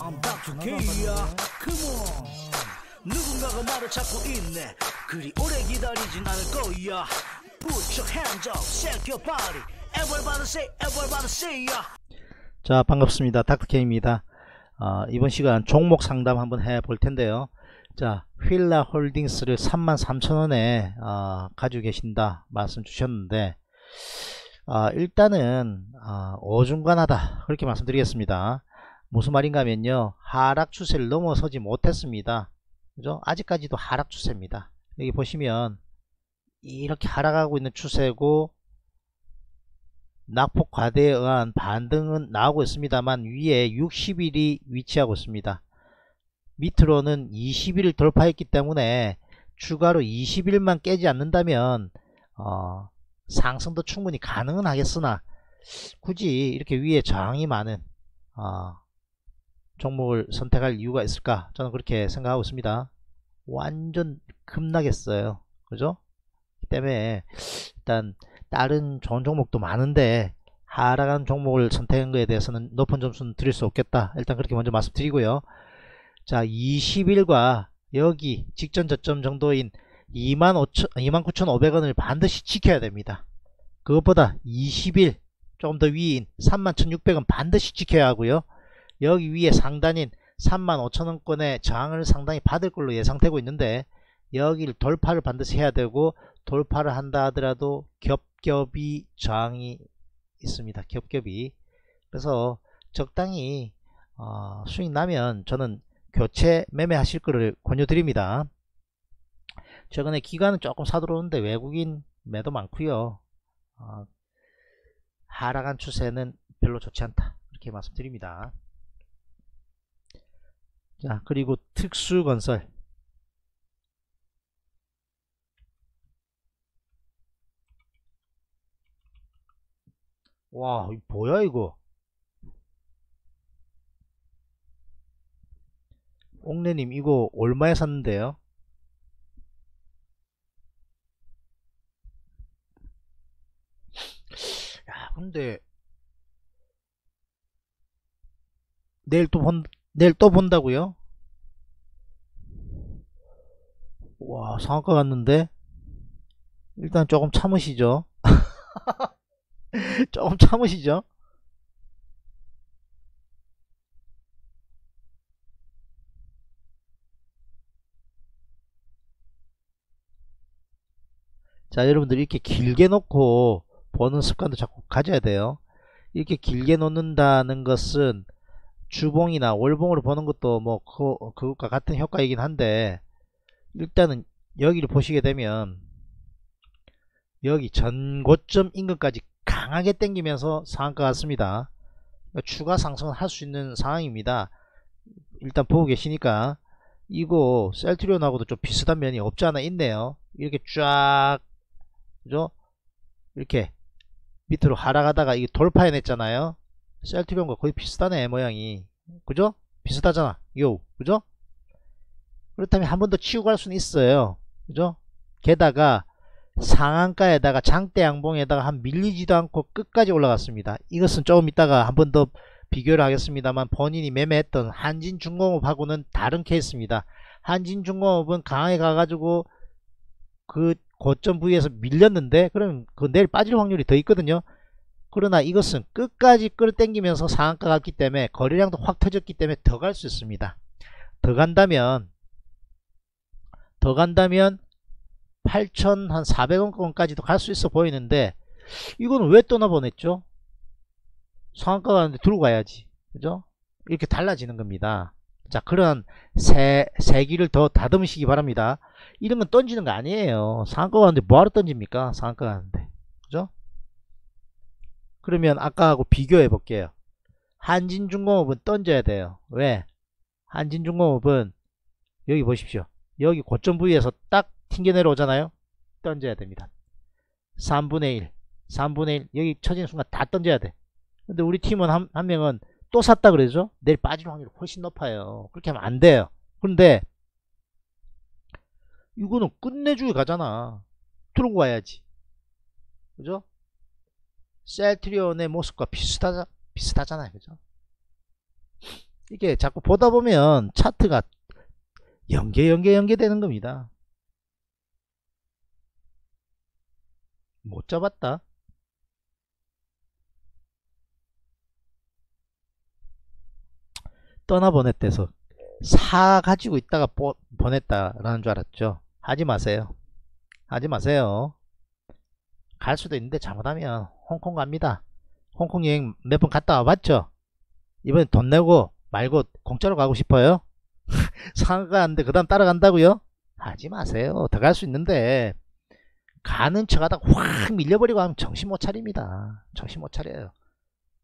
I'm 닥터 케이야. Come on. 누군가가 말을 찾고 있네. 그리 오래 기다리진 않을 거야. Put your hands up, shake your body. Everybody say, everybody say ya. 자, 반갑습니다. 닥터 케이입니다. 이번 시간 종목 상담 한번 해볼 텐데요. 자, 휠라 홀딩스를 33,000원에 가지고 계신다 말씀 주셨는데, 일단은 어중간하다 그렇게 말씀드리겠습니다. 무슨 말인가 하면요, 하락 추세를 넘어서지 못했습니다. 그죠? 아직까지도 하락 추세입니다. 여기 보시면 이렇게 하락하고 있는 추세고, 낙폭 과대에 의한 반등은 나오고 있습니다만 위에 60일이 위치하고 있습니다. 밑으로는 20일을 돌파했기 때문에 추가로 20일만 깨지 않는다면 상승도 충분히 가능은 하겠으나, 굳이 이렇게 위에 저항이 많은 종목을 선택할 이유가 있을까, 저는 그렇게 생각하고 있습니다. 완전 급락했어요. 그죠? 때문에 일단 다른 좋은 종목도 많은데 하락한 종목을 선택한 거에 대해서는 높은 점수는 드릴 수 없겠다, 일단 그렇게 먼저 말씀드리고요. 자, 20일과 여기 직전 저점 정도인 29,500원을 반드시 지켜야 됩니다. 그것보다 20일 조금 더 위인 31,600원 반드시 지켜야 하고요. 여기 위에 상단인 35,000원권의 저항을 상당히 받을 걸로 예상되고 있는데, 여기를 돌파를 반드시 해야 되고, 돌파를 한다 하더라도 겹겹이 저항이 있습니다. 겹겹이. 그래서 적당히 수익 나면 저는 교체 매매 하실 거를 권유드립니다. 최근에 기관은 조금 사들어오는데 외국인 매도 많고요. 하락한 추세는 별로 좋지 않다, 이렇게 말씀드립니다. 자, 그리고 특수건설. 와, 이거 뭐야 이거. 옥래님, 이거 얼마에 샀는데요? 야, 근데 내일 또 본다고요? 와, 상한가 갔는데 일단 조금 참으시죠. 조금 참으시죠. 자, 여러분들 이렇게 길게 놓고 보는 습관도 자꾸 가져야 돼요. 이렇게 길게 놓는다는 것은 주봉이나 월봉으로 보는 것도 뭐 그것과 같은 효과이긴 한데, 일단은 여기를 보시게 되면 여기 전고점 인근까지 강하게 당기면서 상한가 같습니다. 그러니까 추가 상승을 할 수 있는 상황입니다. 일단 보고 계시니까 이거 셀트리온하고도 좀 비슷한 면이 없지 않아 있네요. 이렇게 쫙, 그죠? 이렇게 밑으로 하락하다가 이게 돌파해냈잖아요. 셀트리온과 거의 비슷하네, 모양이. 그죠? 비슷하잖아. 요, 그죠? 그렇다면 한 번 더 치고 갈 수는 있어요. 그죠? 게다가 상한가에다가 장대 양봉에다가 한 밀리지도 않고 끝까지 올라갔습니다. 이것은 조금 있다가 한 번 더 비교를 하겠습니다만, 본인이 매매했던 한진중공업하고는 다른 케이스입니다. 한진중공업은 강하게 가가지고 그 고점 부위에서 밀렸는데, 그럼 그 내일 빠질 확률이 더 있거든요. 그러나 이것은 끝까지 끌어당기면서 상한가 갔기 때문에 거래량도 확 터졌기 때문에 더 갈 수 있습니다. 더 간다면 8,400원까지도 갈 수 있어 보이는데, 이건 왜 떠나보냈죠? 상한가 가는데 들어가야지. 그죠? 이렇게 달라지는 겁니다. 자, 그런 세기를 더 다듬으시기 바랍니다. 이런 건 던지는 거 아니에요. 상한가 가는데 뭐하러 던집니까? 상한가 가는데. 그죠? 그러면 아까하고 비교해 볼게요. 한진중공업은 던져야 돼요. 왜? 한진중공업은 여기 보십시오. 여기 고점 부위에서 딱 튕겨 내려오잖아요. 던져야 됩니다. 3분의 1, 여기 쳐지는 순간 다 던져야 돼. 근데 우리 팀원 한 명은 또 샀다 그러죠. 내일 빠질 확률이 훨씬 높아요. 그렇게 하면 안 돼요. 그런데 이거는 끝내주고 가잖아. 들고 와야지. 그죠? 셀트리온의 모습과 비슷하잖아요. 그죠? 이게 자꾸 보다 보면 차트가 연계되는 겁니다. 못 잡았다. 떠나보냈대서 사 가지고 있다가 보냈다라는 줄 알았죠. 하지 마세요. 하지 마세요. 갈 수도 있는데 잘못하면 홍콩 갑니다. 홍콩 여행 몇 번 갔다 와봤죠? 이번에 돈 내고 말고 공짜로 가고 싶어요? 상가 안 돼. 그 다음 따라간다고요? 하지 마세요. 더 갈 수 있는데 가는 척 하다가 확 밀려버리고 하면 정신 못 차립니다. 정신 못 차려요.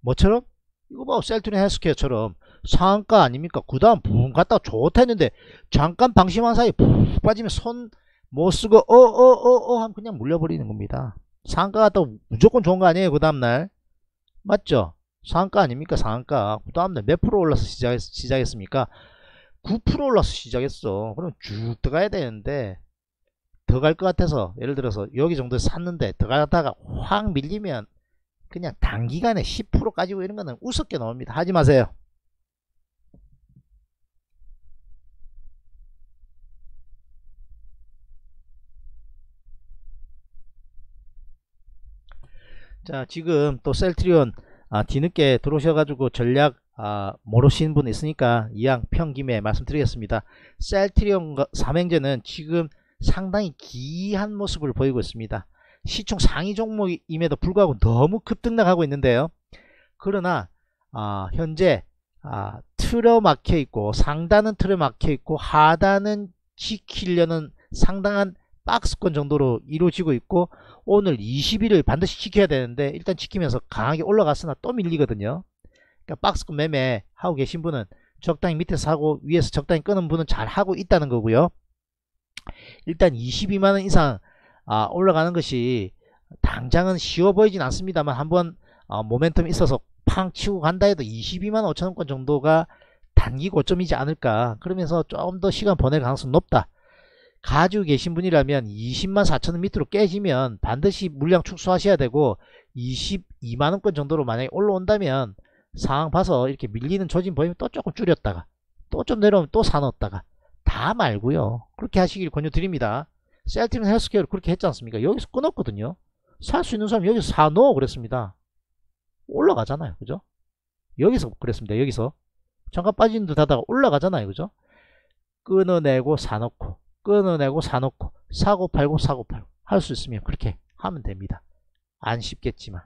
뭐처럼? 이거 봐, 셀트리온 헬스케어처럼 상한가 아닙니까? 그 다음 붕 갔다가 좋다 했는데 잠깐 방심한 사이에 푹 빠지면 손 못쓰고 하면 그냥 물려버리는 겁니다. 상한가 갔다가 무조건 좋은 거 아니에요? 그 다음날 맞죠? 상한가 아닙니까? 상한가. 그 다음날 몇 프로 올라서 시작했습니까? 9% 올라서 시작했어. 그럼 쭉 들어가야 되는데 더 갈 것 같아서 예를 들어서 여기 정도에 샀는데 더 가다가 확 밀리면 그냥 단기간에 10% 까지고 이런 거는 우습게 나옵니다. 하지 마세요. 자, 지금 또 셀트리온 뒤늦게 들어오셔가지고 전략 모르시는 분 있으니까 이왕 편김에 말씀드리겠습니다. 셀트리온 삼행제는 지금 상당히 기이한 모습을 보이고 있습니다. 시총 상위 종목임에도 불구하고 너무 급등락하고 있는데요. 그러나 현재 틀어막혀 있고 상단은 틀어막혀 있고 하단은 지키려는 상당한 박스권 정도로 이루어지고 있고 오늘 20일을 반드시 지켜야 되는데 일단 지키면서 강하게 올라갔으나 또 밀리거든요. 그러니까 박스권 매매 하고 계신 분은 적당히 밑에서 사고 위에서 적당히 끄는 분은 잘 하고 있다는 거고요. 일단 22만원 이상 올라가는 것이 당장은 쉬워 보이진 않습니다만 한번 모멘텀이 있어서 팡 치고 간다 해도 22만 5천원권 정도가 단기 고점이지 않을까. 그러면서 좀 더 시간 보낼 가능성이 높다. 가지고 계신 분이라면 20만 4천원 밑으로 깨지면 반드시 물량 축소하셔야 되고 22만원권 정도로 만약에 올라온다면 상황 봐서 이렇게 밀리는 조짐 보이면 또 조금 줄였다가 또 좀 내려오면 또 사놓았다가 다 말고요. 그렇게 하시길 권유드립니다. 셀트리온 헬스케어를 그렇게 했지 않습니까? 여기서 끊었거든요. 살 수 있는 사람 여기서 사놓어 그랬습니다. 올라가잖아요. 그죠? 여기서 그랬습니다. 여기서 잠깐 빠진 듯 하다가 올라가잖아요. 그죠? 끊어내고 사놓고 끊어내고 사놓고 사고 팔고 사고 팔고 할 수 있으면 그렇게 하면 됩니다. 안 쉽겠지만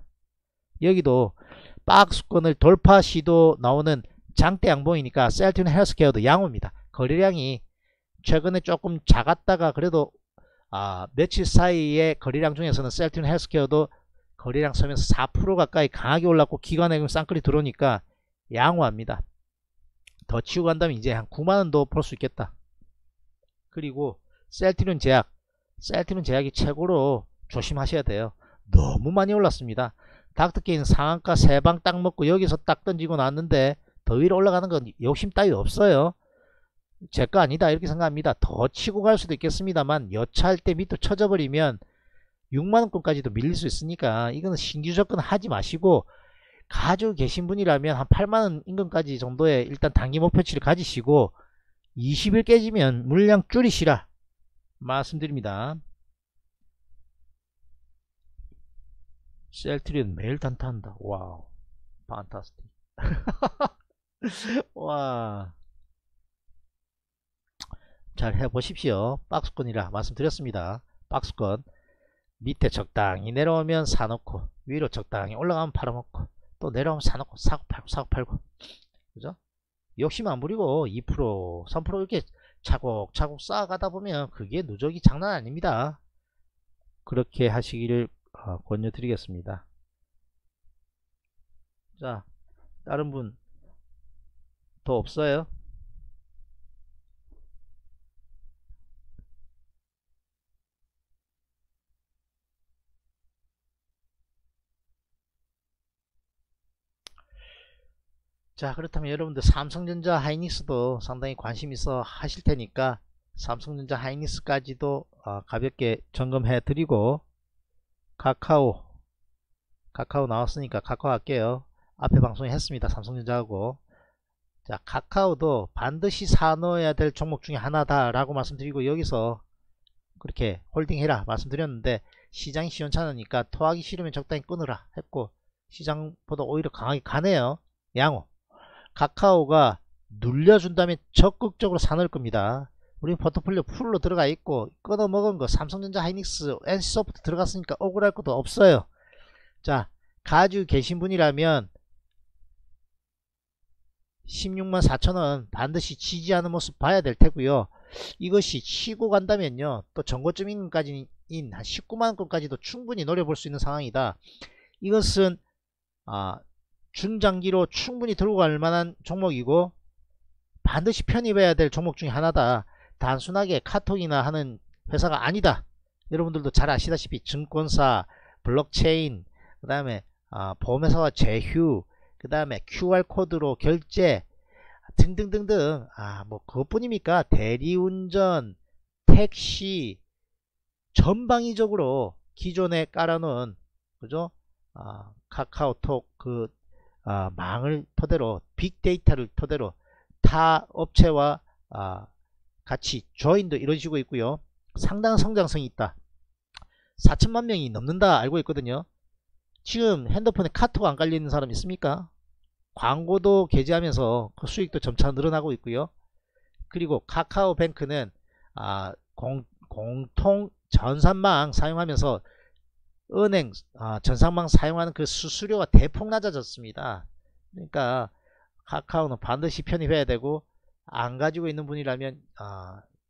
여기도 박스권을 돌파 시도 나오는 장대 양봉이니까 셀트리온 헬스케어도 양호입니다. 거래량이 최근에 조금 작았다가 그래도 며칠 사이에 거래량 중에서는 셀트리온 헬스케어도 거래량 서면서 4% 가까이 강하게 올랐고 기관에 쌍끌이 들어오니까 양호합니다. 더 치고 간다면 이제 한 9만원 더 벌 수 있겠다. 그리고 셀트리온 제약, 셀트리온 제약이 최고로 조심하셔야 돼요. 너무 많이 올랐습니다. 닥터 케이는 상한가 3방 딱 먹고 여기서 딱 던지고 나왔는데 더 위로 올라가는 건 욕심 따위 없어요. 제 거 아니다 이렇게 생각합니다. 더 치고 갈 수도 있겠습니다만 여차할 때 밑으로 쳐져버리면 6만원권까지도 밀릴 수 있으니까 이거는 신규 접근 하지 마시고 가지고 계신 분이라면 한 8만원 인근까지 정도의 일단 단기 목표치를 가지시고 20일 깨지면 물량 줄이시라 말씀드립니다. 셀트리온 매일 단타한다. 와우 판타스틱. 와, 잘 해보십시오. 박스권이라 말씀드렸습니다. 박스권 밑에 적당히 내려오면 사놓고 위로 적당히 올라가면 팔아먹고 또 내려오면 사놓고 사고 팔고 그죠? 욕심 안 부리고 2% 3% 이렇게 차곡차곡 쌓아가다 보면 그게 누적이 장난 아닙니다. 그렇게 하시기를 권유드리겠습니다. 자, 다른 분 더 없어요? 자, 그렇다면 여러분들 삼성전자 하이닉스도 상당히 관심 있어 하실 테니까 삼성전자 하이닉스까지도 가볍게 점검해 드리고 카카오 나왔으니까 카카오 할게요. 앞에 방송에 했습니다. 삼성전자하고 자, 카카오도 반드시 사놓아야 될 종목 중에 하나다 라고 말씀드리고, 여기서 그렇게 홀딩해라 말씀드렸는데, 시장이 시원찮으니까 토하기 싫으면 적당히 끊으라 했고, 시장보다 오히려 강하게 가네요. 양호. 카카오가 눌려준다면 적극적으로 사놓을 겁니다. 우리 포트폴리오 풀로 들어가 있고, 끊어먹은 거 삼성전자, 하이닉스, 엔씨소프트 들어갔으니까 억울할 것도 없어요. 자, 가지고 계신 분이라면 164,000원 반드시 지지하는 모습 봐야 될 테고요. 이것이 치고 간다면요, 또 전고점인까지는 한 190,000원까지도 충분히 노려볼 수 있는 상황이다. 이것은 중장기로 충분히 들고 갈 만한 종목이고, 반드시 편입해야 될 종목 중에 하나다. 단순하게 카톡이나 하는 회사가 아니다. 여러분들도 잘 아시다시피 증권사, 블록체인, 그 다음에 보험회사와 제휴, 그 다음에 QR코드로 결제 등등등등, 뭐 그것뿐입니까? 대리운전, 택시, 전방위적으로 기존에 깔아놓은, 그죠? 카카오톡 그 망을 토대로, 빅데이터를 토대로 타 업체와 같이 조인도 이루어지고 있고요. 상당한 성장성이 있다. 4천만 명이 넘는다 알고 있거든요. 지금 핸드폰에 카톡 안 깔리는 사람 있습니까? 광고도 게재하면서 그 수익도 점차 늘어나고 있고요. 그리고 카카오뱅크는 공통 전산망 사용하면서 은행 전산망 사용하는 그 수수료가 대폭 낮아졌습니다. 그러니까 카카오는 반드시 편입해야 되고, 안 가지고 있는 분이라면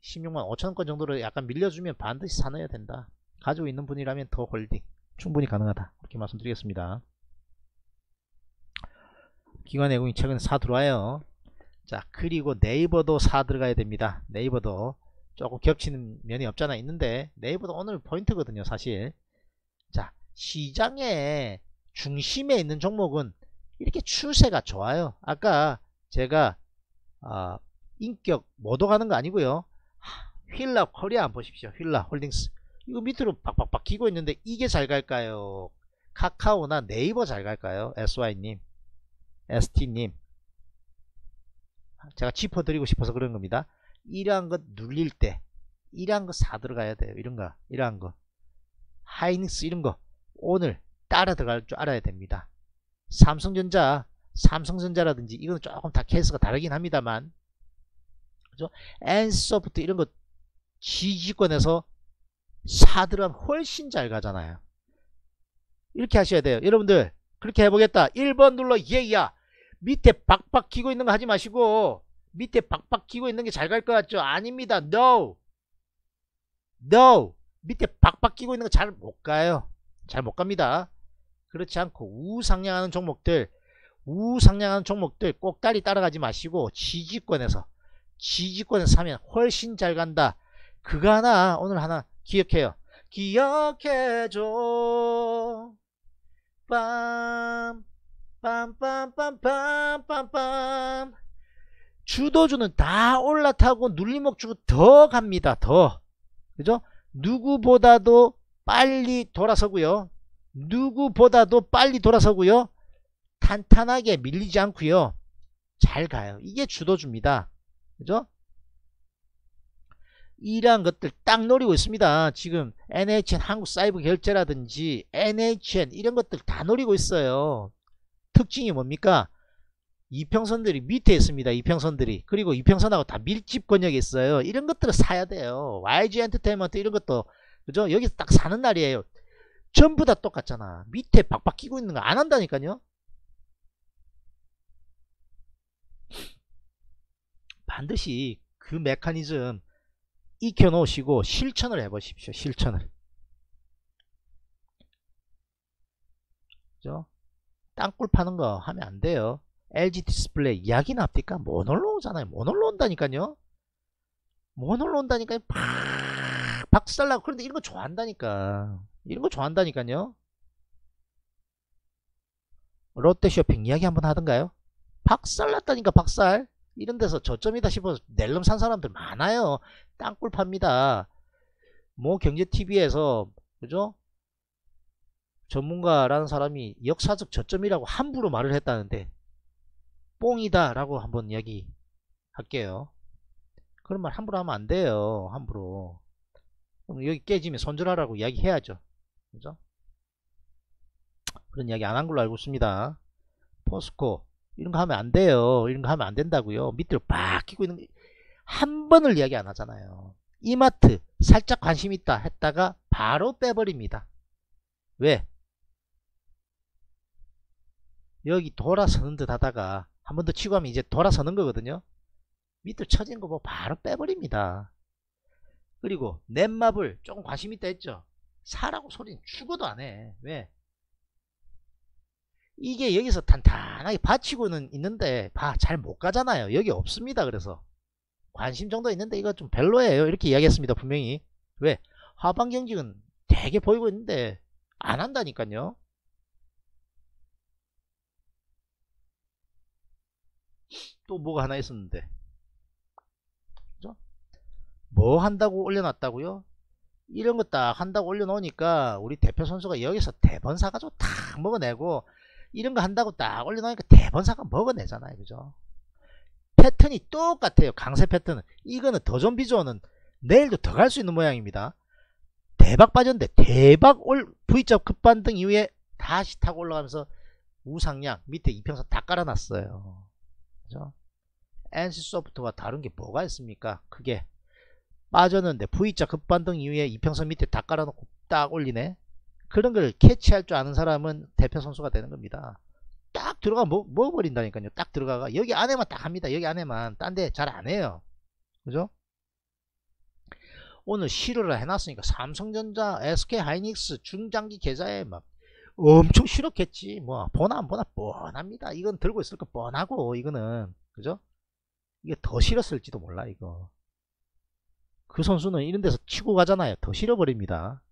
165,000원권 정도로 약간 밀려주면 반드시 사놔야 된다. 가지고 있는 분이라면 더 홀딩 충분히 가능하다, 이렇게 말씀드리겠습니다. 기관 외국인 최근에 사 들어와요. 자, 그리고 네이버도 사 들어가야 됩니다. 네이버도 조금 겹치는 면이 없잖아 있는데, 네이버도 오늘 포인트거든요 사실. 자, 시장의 중심에 있는 종목은 이렇게 추세가 좋아요. 아까 제가 인격 모독하는 거 아니고요. 휠라 코리아 안 보십시오. 휠라 홀딩스, 이거 밑으로 박박박 기고 있는데 이게 잘 갈까요? 카카오나 네이버 잘 갈까요? SY님, ST님, 제가 짚어드리고 싶어서 그런 겁니다. 이러한 것 눌릴 때 이러한 거 사 들어가야 돼요. 이러한 거, 하이닉스 이런 거 오늘 따라 들어갈 줄 알아야 됩니다. 삼성전자라든지 이건 조금 다 케이스가 다르긴 합니다만, 그죠? 엔소프트 이런 거 지지권에서 사들은 훨씬 잘 가잖아요. 이렇게 하셔야 돼요. 여러분들 그렇게 해보겠다. 1번 눌러. 예야. 밑에 박박 끼고 있는 거 하지 마시고, 밑에 박박 끼고 있는 게 잘 갈 것 같죠? 아닙니다. No. 밑에 박박 끼고 있는 거 잘 못 가요. 잘 못 갑니다. 그렇지 않고 우상향하는 종목들 꼭다리 따라가지 마시고, 지지권에서 사면 훨씬 잘 간다. 그거 하나, 오늘 하나 기억해줘. 빰빰빰빰빰빰빰. 주도주는 다 올라타고 눌림목 주고 더 갑니다. 더, 그죠? 누구보다도 빨리 돌아서고요. 탄탄하게 밀리지 않고요. 잘 가요. 이게 주도주입니다. 그죠? 이러한 것들 딱 노리고 있습니다. 지금 NHN 한국사이버 결제라든지 NHN 이런 것들 다 노리고 있어요. 특징이 뭡니까? 이평선들이 밑에 있습니다. 이평선들이. 그리고 이평선하고 다 밀집 권역에 있어요. 이런 것들을 사야 돼요. YG 엔터테인먼트 이런 것도, 그죠? 여기서 딱 사는 날이에요. 전부 다 똑같잖아. 밑에 박박 끼고 있는 거 안 한다니까요. 반드시 그 메커니즘 익혀 놓으시고 실천을 해 보십시오. 실천을. 그죠? 땅굴 파는 거 하면 안 돼요. LG 디스플레이 약이나 합니까? 못 올라오잖아요. 못 올라온다니까요. 못 올라온다니까요. 팍 박살나고. 그런데 이런 거 좋아한다니까. 롯데쇼핑 이야기 한번 하던가요? 박살났다니까. 박살. 이런 데서 저점이다 싶어서 낼름 산 사람들 많아요. 땅굴 팝니다. 뭐 경제TV에서, 그죠? 전문가라는 사람이 역사적 저점이라고 함부로 말을 했다는데, 뽕이다 라고 한번 이야기 할게요. 그런 말 함부로 하면 안 돼요. 함부로. 여기 깨지면 손절하라고 이야기 해야죠. 그죠? 그런 이야기 안 한 걸로 알고 있습니다. 포스코 이런 거 하면 안 돼요. 이런 거 하면 안 된다고요. 밑으로 빡 끼고 있는 한 번을 이야기 안 하잖아요. 이마트 살짝 관심 있다 했다가 바로 빼버립니다. 왜? 여기 돌아서는 듯 하다가 한 번 더 치고 하면 이제 돌아서는 거거든요. 밑으로 쳐진 거 뭐 바로 빼버립니다. 그리고 넷마블 조금 관심 있다 했죠. 사라고 소리는 죽어도 안 해. 왜? 이게 여기서 단단하게 받치고는 있는데 잘 못 가잖아요. 여기 없습니다. 그래서 관심 정도 있는데 이거 좀 별로예요. 이렇게 이야기했습니다. 분명히. 왜? 하반 경직은 되게 보이고 있는데 안 한다니까요. 또 뭐가 하나 있었는데. 그죠? 뭐 한다고 올려놨다고요? 이런 거 딱 한다고 올려놓으니까 우리 대표 선수가 여기서 대번사 가지고 탁 먹어내고, 이런 거 한다고 딱 올려놓으니까 대번사가 먹어내잖아요. 그죠? 패턴이 똑같아요. 강세 패턴은. 이거는 더존 비조는 내일도 더 갈 수 있는 모양입니다. 대박 빠졌는데 대박 V자 급반등 이후에 다시 타고 올라가면서 우상향 밑에 이평선 다 깔아놨어요. 그죠? 엔씨소프트와 다른 게 뭐가 있습니까? 그게 빠졌는데 V자 급반등 이후에 이평선 밑에 다 깔아놓고 딱 올리네. 그런 걸 캐치할 줄 아는 사람은 대표 선수가 되는 겁니다. 딱 들어가 먹어버린다니까요. 딱 들어가가 여기 안에만 딱 합니다. 여기 안에만. 딴 데 잘 안 해요. 그죠? 오늘 실어라 해놨으니까 삼성전자, SK 하이닉스 중장기 계좌에 막 엄청 실었겠지. 뭐 보나 안 보나 뻔합니다. 이건 들고 있을 거 뻔하고. 이거는 그죠? 이게 더 실었을지도 몰라. 이거 그 선수는 이런 데서 치고 가잖아요. 더 실어버립니다.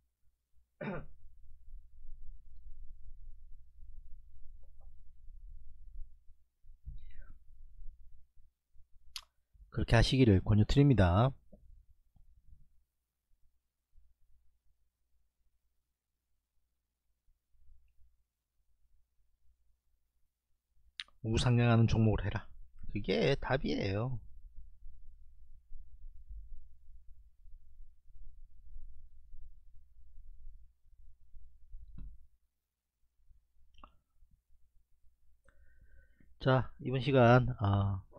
그렇게 하시기를 권유드립니다. 우상향하는 종목을 해라. 그게 답이에요. 자, 이번 시간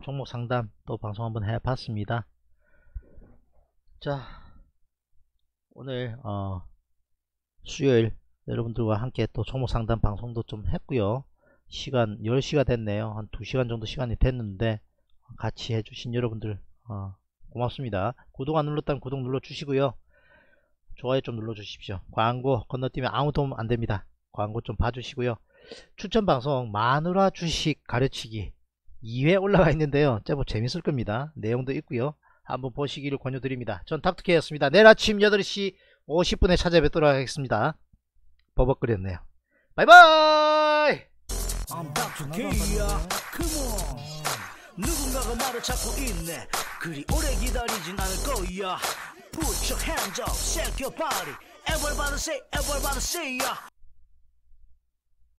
종목 상담 또 방송 한번 해봤습니다. 자, 오늘 수요일 여러분들과 함께 또 종목 상담 방송도 좀 했고요. 시간 10시가 됐네요. 한 2시간 정도 시간이 됐는데 같이 해주신 여러분들 고맙습니다. 구독 안 눌렀다면 구독 눌러주시고요. 좋아요 좀 눌러주십시오. 광고 건너뛰면 아무 도움 안됩니다. 광고 좀 봐주시고요. 추천방송 마누라 주식 가르치기 2회 올라가 있는데요. 제법 재밌을 겁니다. 내용도 있고요. 한번 보시기를 권유드립니다. 전 닥터 케이였습니다. 내일 아침 8시 50분에 찾아뵙도록 하겠습니다. 버벅거렸네요. 바이바이. I'm 닥터 케이야. Come on. 누군가가 나를 찾고 있네. 그리 오래 기다리진 않을 거야. Put your hands up, shake your body. Everybody say, everybody say.